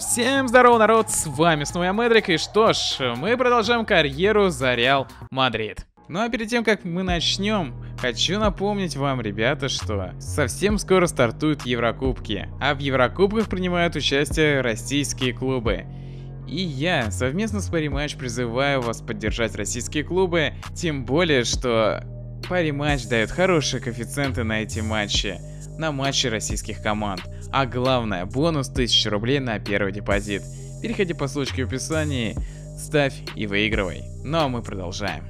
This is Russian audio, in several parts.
Всем здорово, народ, с вами снова я, Мэдрик, и что ж, мы продолжаем карьеру за Реал Мадрид. Ну а перед тем, как мы начнем, хочу напомнить вам, ребята, что совсем скоро стартуют Еврокубки, а в Еврокубках принимают участие российские клубы. И я совместно с Parimatch призываю вас поддержать российские клубы, тем более, что Parimatch дает хорошие коэффициенты на эти матчи, на матчи российских команд. А главное, бонус 1000 рублей на первый депозит. Переходи по ссылочке в описании, ставь и выигрывай. Ну а мы продолжаем.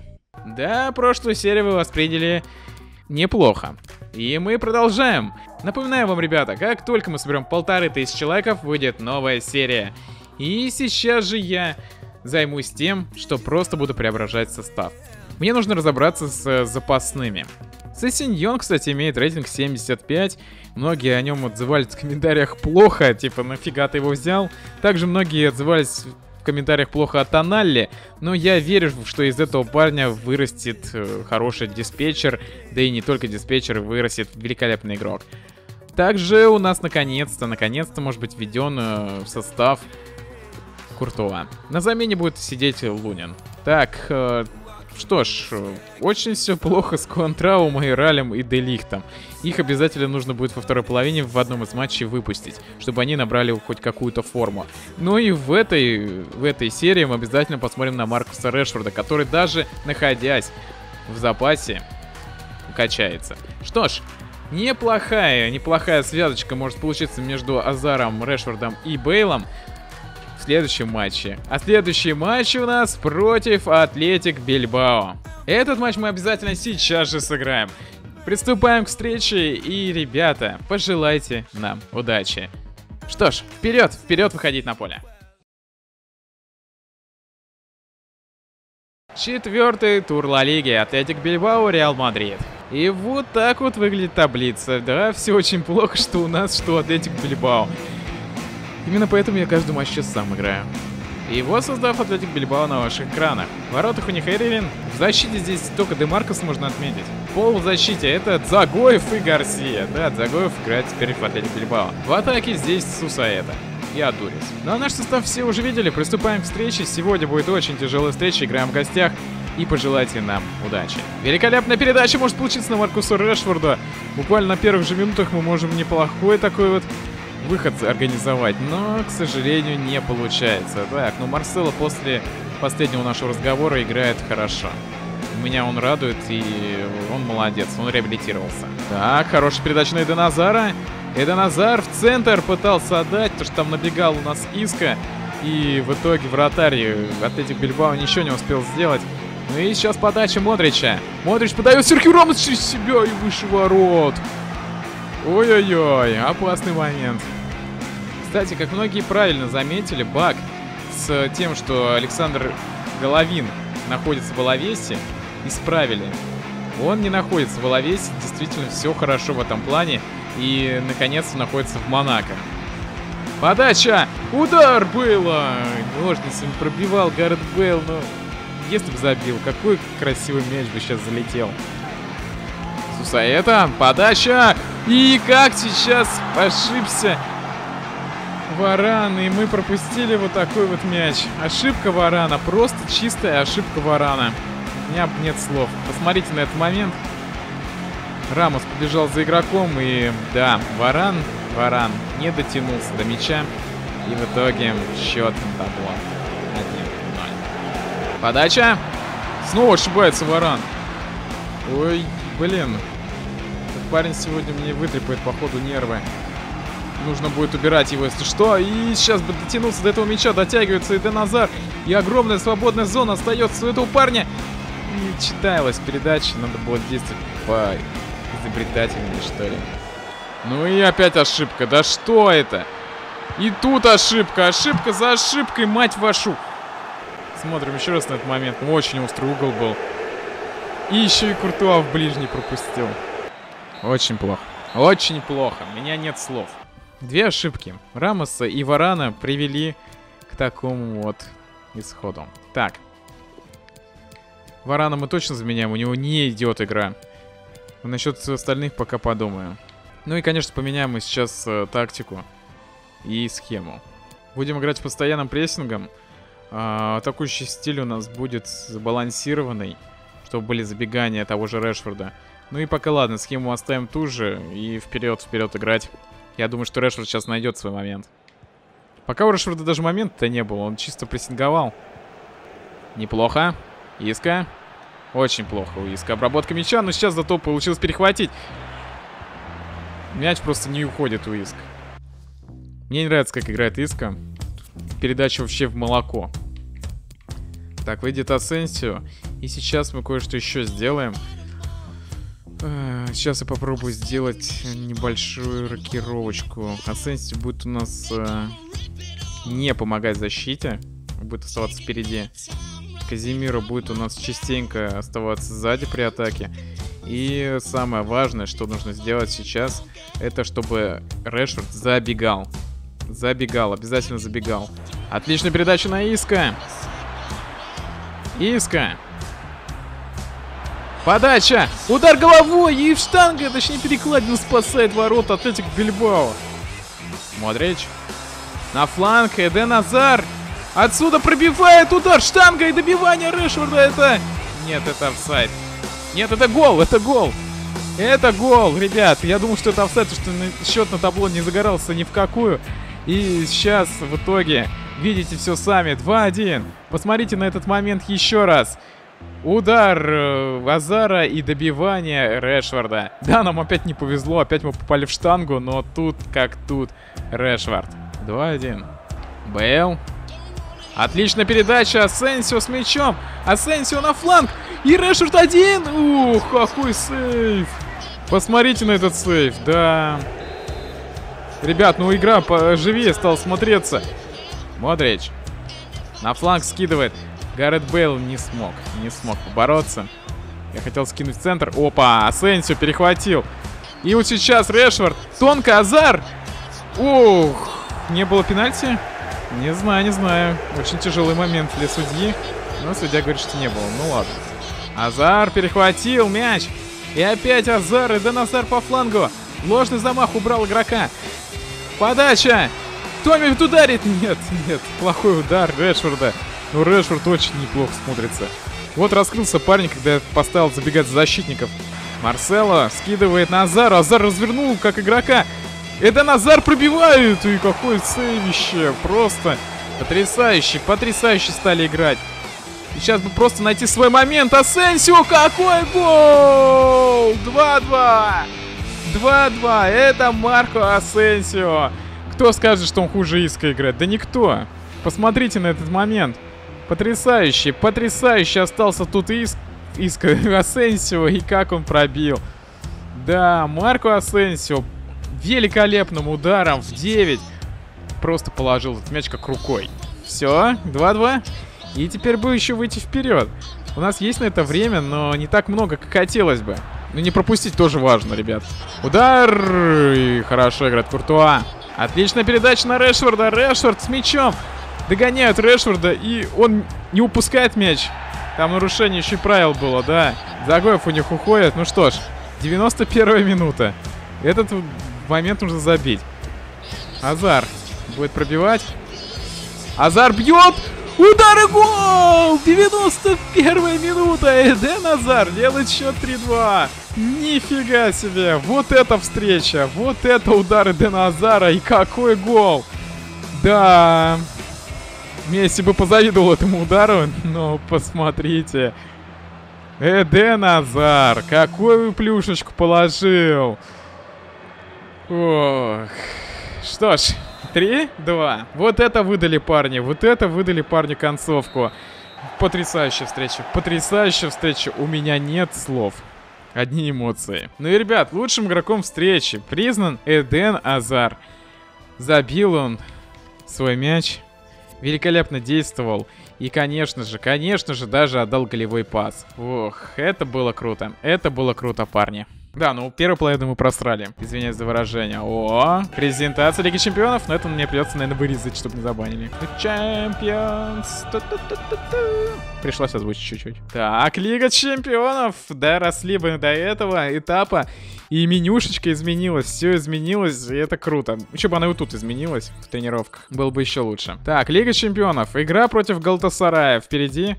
Да, прошлую серию вы восприняли неплохо. И мы продолжаем. Напоминаю вам, ребята, как только мы соберем 1500 лайков, выйдет новая серия. И сейчас же я займусь тем, что просто буду преображать состав. Мне нужно разобраться с запасными. Сэссиньон, кстати, имеет рейтинг 75. Многие о нем отзывались в комментариях плохо, типа нафига ты его взял. Также многие отзывались в комментариях плохо о Тонали, но я верю, что из этого парня вырастет хороший диспетчер, да и не только диспетчер, вырастет великолепный игрок. Также у нас наконец-то может быть введен в состав Куртуа. На замене будет сидеть Лунин. Так, что ж, очень все плохо с Контрау, Майралем и Де Лихтом. Их обязательно нужно будет во второй половине в одном из матчей выпустить, чтобы они набрали хоть какую-то форму. Ну и в этой серии мы обязательно посмотрим на Маркуса Рэшфорда, который даже находясь в запасе качается. Что ж, неплохая связочка может получиться между Азаром, Рэшфордом и Бэйлом. Следующем матче. А следующий матч у нас против Атлетик Бильбао. Этот матч мы обязательно сейчас же сыграем. Приступаем к встрече и, ребята, пожелайте нам удачи. Что ж, вперед, вперед выходить на поле. Четвертый тур Ла Лиги. Атлетик Бильбао, Реал Мадрид. И вот так вот выглядит таблица. Да, все очень плохо, что у нас, что Атлетик Бильбао. Именно поэтому я каждый матч сейчас сам играю. И вот состав Атлетик Бильбао на ваших экранах. В воротах у них Эрилин. В защите здесь только Де Маркос можно отметить. Пол в защите — это Загоев и Гарсия. Да, Загоев играет теперь в Атлетик Бильбао. В атаке здесь Сусаэта и Адурис. Ну а наш состав все уже видели. Приступаем к встрече. Сегодня будет очень тяжелая встреча. Играем в гостях. И пожелайте нам удачи. Великолепная передача может получиться на Маркусу Рэшфорду. Буквально на первых же минутах мы можем неплохой такой вот выход организовать, но, к сожалению, не получается. Так, ну Марсело после последнего нашего разговора играет хорошо. Меня он радует, и он молодец, он реабилитировался. Так, хорошая передача на Эдена Азара. Эден Азар в центр пытался отдать, потому что там набегал у нас Иска. И в итоге вратарь Атлетик Бильбао ничего не успел сделать. Ну и сейчас подача Модрича. Модрич подает Сергею Рамос через себя и выше ворот. Ой-ой-ой, опасный момент. Кстати, как многие правильно заметили, баг с тем, что Александр Головин находится в Алавесе, исправили. Он не находится в Алавесе, действительно все хорошо в этом плане. И, наконец-то, находится в Монако. Подача! Удар было! Ножницами пробивал Гаррет Бэйл, но если бы забил, какой красивый мяч бы сейчас залетел. Сусаэта, подача! И как сейчас ошибся Варан, и мы пропустили вот такой вот мяч. Ошибка Варана, просто чистая ошибка Варана. У меня нет слов. Посмотрите на этот момент. Рамос побежал за игроком, и да, Варан не дотянулся до мяча. И в итоге счет на табло 1-0. Подача. Снова ошибается Варан. Ой, блин. Парень сегодня мне вытрепает по ходу нервы. Нужно будет убирать его, если что. И сейчас бы дотянулся до этого мяча. Дотягивается Эден Азар. И огромная свободная зона остается у этого парня. И читалась передача. Надо было действовать поизобретательнее, что ли. Ну и опять ошибка. Да что это? И тут ошибка. Ошибка за ошибкой, мать вашу. Смотрим еще раз на этот момент. Очень острый угол был. И еще и Куртуа в ближний пропустил. Очень плохо. Очень плохо. У меня нет слов. Две ошибки Рамоса и Варана привели к такому вот исходу. Так. Варана мы точно заменяем. У него не идет игра. Насчет остальных пока подумаю. Ну и, конечно, поменяем мы сейчас тактику и схему. Будем играть постоянным прессингом. Атакующий стиль у нас будет сбалансированный, чтобы были забегания того же Рэшфорда. Ну и пока ладно, схему оставим ту же и вперед играть. Я думаю, что Рэшфорд сейчас найдет свой момент. Пока у Рэшфорда даже момента-то не было, он чисто прессинговал. Неплохо. Иска. Очень плохо у Иска. Обработка мяча, но сейчас зато получилось перехватить. Мяч просто не уходит у Иска. Мне не нравится, как играет Иска. Передача вообще в молоко. Так, выйдет Асенсио. И сейчас мы кое-что еще сделаем. Сейчас я попробую сделать небольшую рокировочку. Асенсио будет у нас не помогать защите. Будет оставаться впереди. Казимиро будет у нас частенько оставаться сзади при атаке. И самое важное, что нужно сделать сейчас, это чтобы Рэшфорд забегал. Забегал, обязательно забегал. Отличная передача на Иска. Иска. Подача. Удар головой. И штанга, точнее перекладина, спасает ворота Атлетик Бильбао. Модрич. На фланг Эден Азар. Отсюда пробивает, удар штанга и добивание Рэшфорда. Это... Нет, это офсайд. Нет, это гол, это гол. Это гол, ребят. Я думал, что это офсайд, что счет на табло не загорался ни в какую. И сейчас в итоге видите все сами. 2-1. Посмотрите на этот момент еще раз. Удар Азара и добивание Рэшфорда. Да, нам опять не повезло. Опять мы попали в штангу, но тут как тут Рэшфорд. 2-1. Бэйл. Отличная передача. Асенсио с мячом. Асенсио на фланг. И Рэшфорд один. Ух, какой сейв. Посмотрите на этот сейв. Да. Ребят, ну игра поживее стала смотреться. Модрич. На фланг скидывает. Гаррет Бэйл не смог. Не смог побороться. Я хотел скинуть в центр. Опа, Асенсио перехватил. И вот сейчас Рэшфорд. Тонко Азар. Ух. Не было пенальти? Не знаю, не знаю. Очень тяжелый момент для судьи. Но судья говорит, что не было. Ну ладно. Азар перехватил мяч. И опять Азар. И Деназар по флангу. Ложный замах убрал игрока. Подача. Кто-нибудь ударит? Нет, нет. Плохой удар Рэшфорда. Но Рэшфорд очень неплохо смотрится. Вот раскрылся парень, когда я поставил забегать за защитников. Марсело скидывает на Азара. Азар развернул как игрока. Эден Азар пробивает! И какое сейвище! Просто потрясающе! Потрясающе стали играть! И сейчас бы просто найти свой момент! Асенсио! Какой гол! 2-2! 2-2! Это Марко Асенсио! Кто скажет, что он хуже Иска играет? Да никто! Посмотрите на этот момент! Потрясающе! Потрясающе остался тут Иска Асенсио! И как он пробил! Да, Марко Асенсио! Великолепным ударом в 9 просто положил этот мяч как рукой. Все, 2-2. И теперь бы еще выйти вперед. У нас есть на это время, но не так много, как хотелось бы. Но не пропустить тоже важно, ребят. Удар! И хорошо играет Куртуа. Отличная передача на Рэшфорда. Рэшфорд с мячом. Догоняют Рэшфорда, и он не упускает мяч. Там нарушение еще и правил было, да. Загоев у них уходит. Ну что ж, 91-я минута. Этот... момент нужно забить. Азар будет пробивать. Азар бьет. Удар и гол! 91-я минута. Эден Азар делает счет 3-2. Нифига себе. Вот эта встреча. Вот это удар Эдена Азара. И какой гол. Да. Месси бы позавидовал этому удару. Но посмотрите. Эден Азар. Какую плюшечку положил. Ох. Что ж, 3-2. Вот это выдали парни. Вот это выдали парни концовку. Потрясающая встреча. Потрясающая встреча. У меня нет слов. Одни эмоции. Ну и, ребят, лучшим игроком встречи признан Эден Азар. Забил он свой мяч. Великолепно действовал. И, конечно же, даже отдал голевой пас. Ох, это было круто. Это было круто, парни. Да, ну первый плей-офф мы просрали. Извиняюсь за выражение. О, презентация Лиги Чемпионов. Но это мне придется, наверное, вырезать, чтобы не забанили. Чемпионс. Пришлось озвучить чуть-чуть. Так, Лига Чемпионов. Доросли бы до этого этапа. И менюшечка изменилась. Все изменилось. И это круто. Еще бы она и тут изменилась в тренировках. Было бы еще лучше. Так, Лига Чемпионов. Игра против Галатасарая впереди.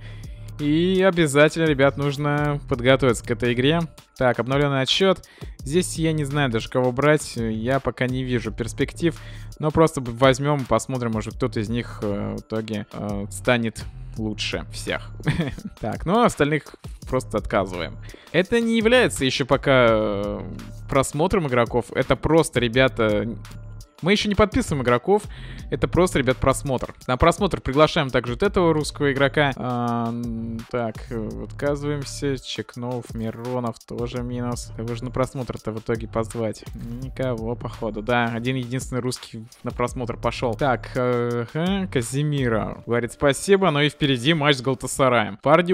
И обязательно, ребят, нужно подготовиться к этой игре. Так, обновленный отсчет. Здесь я не знаю даже, кого брать. Я пока не вижу перспектив. Но просто возьмем, посмотрим, может, кто-то из них в итоге станет лучше всех. Так, ну, остальных просто отказываем. Это не является еще пока просмотром игроков. Это просто, ребята... Мы еще не подписываем игроков, это просто, ребят, просмотр. На просмотр приглашаем также вот этого русского игрока. Так, отказываемся. Чекнов, Миронов тоже минус. Кого же на просмотр-то в итоге позвать? Никого, походу. Да, один-единственный русский на просмотр пошел. Так, Казимира говорит спасибо, но и впереди матч с Галатасараем. Парни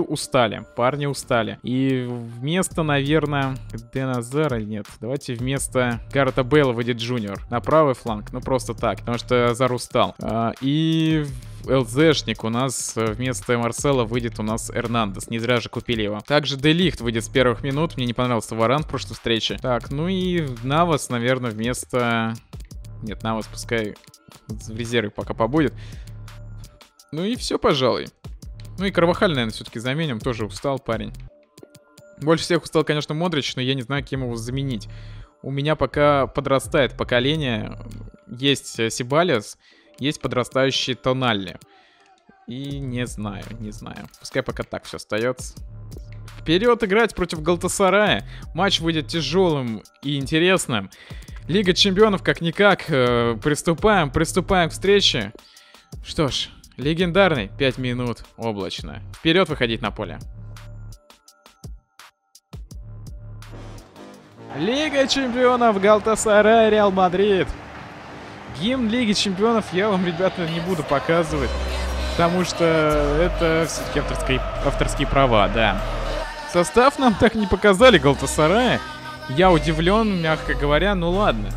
устали. И вместо, наверное, Эдена Азара нет. Давайте вместо Гаррета Бэйла выйдет Джуниор. На правый фланг. Ну просто так, потому что Азар устал. И ЛЗшник у нас вместо Марсело выйдет у нас Эрнандес. Не зря же купили его. Также Де Лигт выйдет с первых минут. Мне не понравился Варан в прошлой встрече. Так, ну и Навас, наверное, вместо... Нет, Навас пускай в резерве пока побудет. Ну и все, пожалуй. Ну и Карвахаль, наверное, все-таки заменим. Тоже устал парень. Больше всех устал, конечно, Модрич, но я не знаю, кем его заменить. У меня пока подрастает поколение. Есть Сибалиас, есть подрастающие Тонали. И не знаю. Пускай пока так все остается. Вперед играть против Галатасарая. Матч выйдет тяжелым и интересным. Лига Чемпионов как-никак. Приступаем к встрече. Что ж, легендарный 5 минут облачно. Вперед выходить на поле. Лига Чемпионов, Галатасарай, Реал Мадрид. Гимн Лиги Чемпионов я вам, ребята, не буду показывать, потому что это все-таки авторские права, да. Состав нам так не показали Галатасарая. Я удивлен, мягко говоря, ну ладно.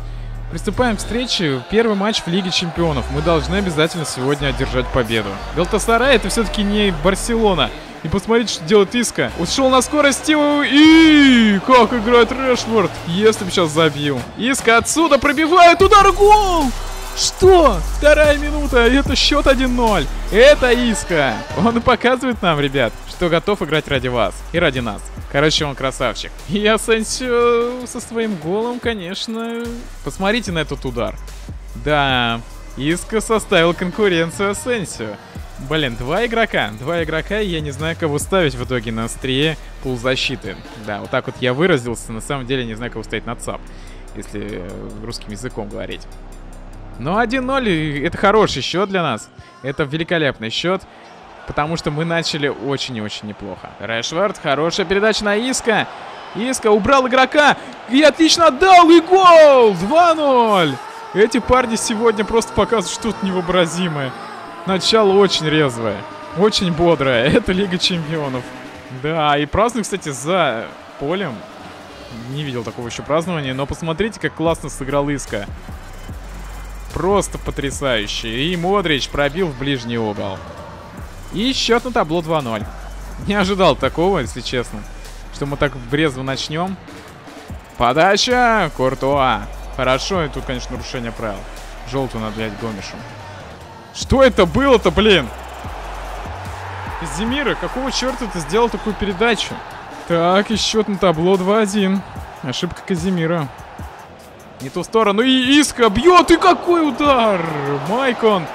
Приступаем к встрече. Первый матч в Лиге Чемпионов. Мы должны обязательно сегодня одержать победу. Галатасарай — это все-таки не Барселона. И посмотрите, что делает Иска. Ушел на скорости. И как играет Рэшфорд. Если бы сейчас забил. Иска отсюда пробивает. Удар, гол. Что? Вторая минута. Это счет 1-0. Это Иска. Он показывает нам, ребят, что готов играть ради вас. И ради нас. Короче, он красавчик. И Асенсио со своим голом, конечно. Посмотрите на этот удар. Да. Иска составил конкуренцию Асенсио. Блин, два игрока, и я не знаю, кого ставить в итоге на острие полузащиты. Да, вот так вот я выразился, на самом деле не знаю, кого ставить на ЦАП, если русским языком говорить. Но 1-0, это хороший счет для нас, это великолепный счет, потому что мы начали очень и очень неплохо. Рэшфорд, хорошая передача на Иска, Иска убрал игрока, и отлично отдал, и гол, 2-0. Эти парни сегодня просто показывают что-то невообразимое. Начало очень резвое, очень бодрое. Это Лига Чемпионов. Да, и празднуют, кстати, за полем. Не видел такого еще празднования, но посмотрите, как классно сыграл Иска. Просто потрясающе. И Модрич пробил в ближний угол. И счет на табло 2-0. Не ожидал такого, если честно, что мы так резво начнем. Подача Куртуа. Хорошо, и тут, конечно, нарушение правил. Желтую надо дать Гомешу. Что это было-то, блин? Казимира, какого черта ты сделал такую передачу? Так, и счет на табло 2-1. Ошибка Казимира. Не ту сторону. И Иска бьет. И какой удар! Майкон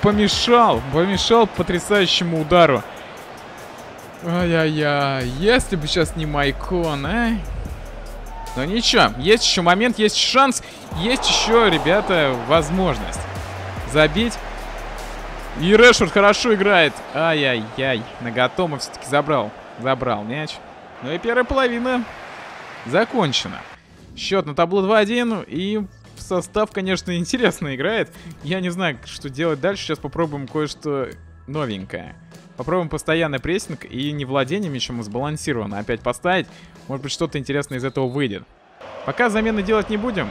помешал потрясающему удару. Ай-яй-яй. Если бы сейчас не Майкон, а? Но ничего. Есть еще момент, есть шанс. Есть еще, ребята, возможность забить. И Рэшфорд хорошо играет. Ай-яй-яй. Нагатома все-таки забрал мяч. Ну и первая половина закончена. Счет на табло 2-1. И состав, конечно, интересно играет. Я не знаю, что делать дальше. Сейчас попробуем кое-что новенькое. Попробуем постоянный прессинг и не владение мячом, а сбалансированно опять поставить. Может быть, что-то интересное из этого выйдет. Пока замены делать не будем.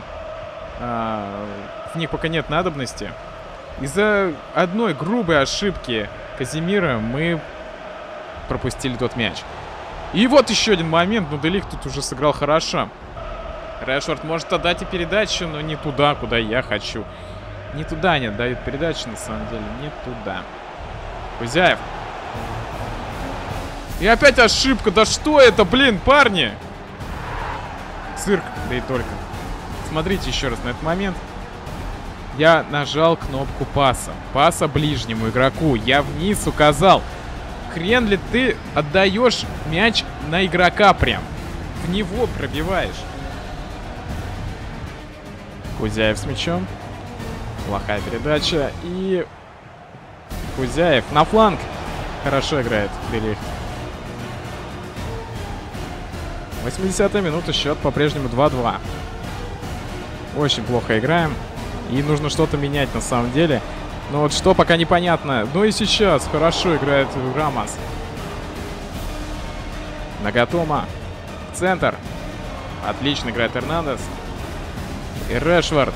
В них пока нет надобности. Из-за одной грубой ошибки Казимира мы пропустили тот мяч. И вот еще один момент. Ну, Де Лигт тут уже сыграл хорошо. Рэшфорд может отдать и передачу, но не туда, куда я хочу. Не туда они отдают передачу, на самом деле. Не туда. Кузяев. И опять ошибка. Да что это, блин, парни? Цирк, да и только. Смотрите еще раз на этот момент. Я нажал кнопку паса. Паса ближнему игроку. Я вниз указал. Хрен ли ты отдаешь мяч на игрока прям? В него пробиваешь. Кузяев с мячом. Плохая передача. И Кузяев на фланг. Хорошо играет Де Лигт. 80-я минута. Счет по-прежнему 2-2. Очень плохо играем. И нужно что-то менять на самом деле. Но вот что, пока непонятно. Ну и сейчас хорошо играет Рамос. Нагатома. Центр. Отлично играет Эрнандес. И Рэшфорд.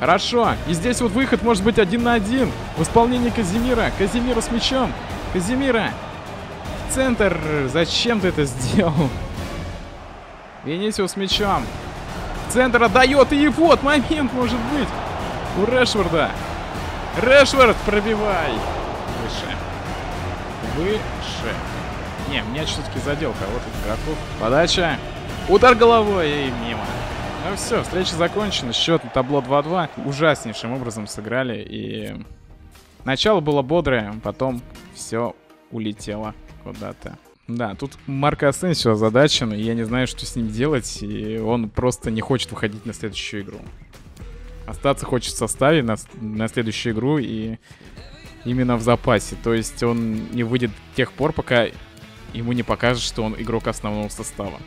Хорошо. И здесь вот выход может быть 1 на 1. В исполнении Казимира. Казимира с мячом. Казимира. Центр. Зачем ты это сделал? Винисиус с мячом. Центр отдает. И вот момент может быть у Рэшфорда. Рэшфорд, пробивай. Выше. Выше. Не, мяч все-таки задел кого-то из игроков. Подача. Удар головой и мимо. Ну все, встреча закончена. Счет на табло 2-2. Ужаснейшим образом сыграли. И начало было бодрое. Потом все улетело куда-то. Да, тут Марко Асенсио озадачен. И я не знаю, что с ним делать. И он просто не хочет выходить на следующую игру. Остаться хочет в составе на следующую игру. И именно в запасе. То есть он не выйдет до тех пор, пока ему не покажут, что он игрок основного состава.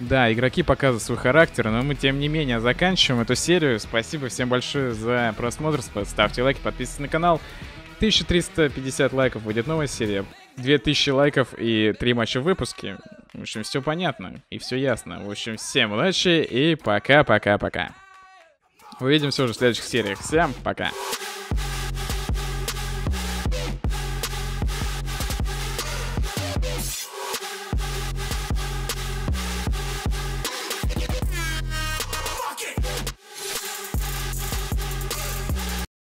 Да, игроки показывают свой характер, но мы, тем не менее, заканчиваем эту серию. Спасибо всем большое за просмотр. Ставьте лайки, подписывайтесь на канал. 1350 лайков будет новая серия. 2000 лайков и 3 матча в выпуске. В общем, все понятно и все ясно. В общем, всем удачи и пока-пока-пока. Увидимся уже в следующих сериях. Всем пока.